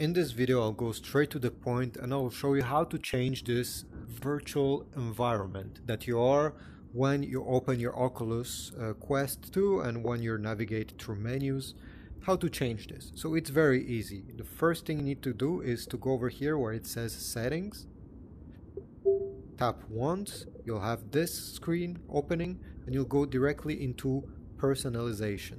In this video I'll go straight to the point and I'll show you how to change this virtual environment that you are when you open your Oculus Quest 2 and when you navigate through menus. How to change this? So it's very easy. The first thing you need to do is to go over here where it says settings. Tap once, you'll have this screen opening and you'll go directly into personalization.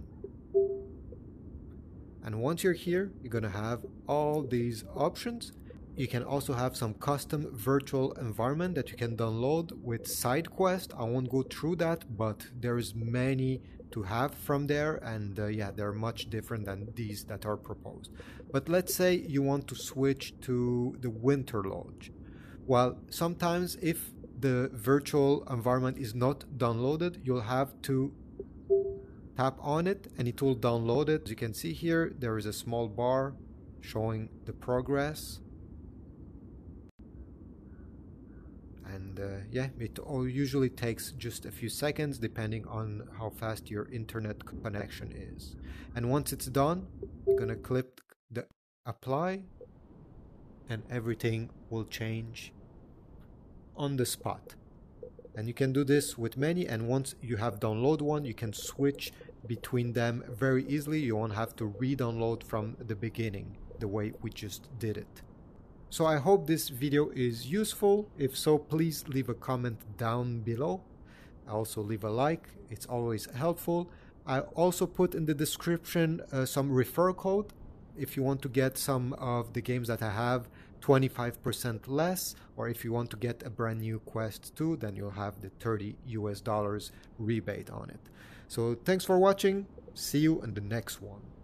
And once you're here, you're gonna have all these options. You can also have some custom virtual environment that you can download with side quest. I won't go through that, but there's many to have from there, and yeah, they're much different than these that are proposed. But let's say you want to switch to the Winter Lodge. Well, sometimes if the virtual environment is not downloaded, you'll have to tap on it and it will download it. As you can see here, there is a small bar showing the progress. And yeah, it all usually takes just a few seconds depending on how fast your internet connection is. And once it's done, you're gonna click the apply and everything will change on the spot. And you can do this with many, and once you have downloaded one, you can switch between them very easily. You won't have to re-download from the beginning the way we just did it. So I hope this video is useful. If so, please leave a comment down below. Also leave a like, it's always helpful. I also put in the description some referral code. If you want to get some of the games that I have 25% less, or if you want to get a brand new Quest 2, then you'll have the $30 rebate on it. So thanks for watching. See you in the next one.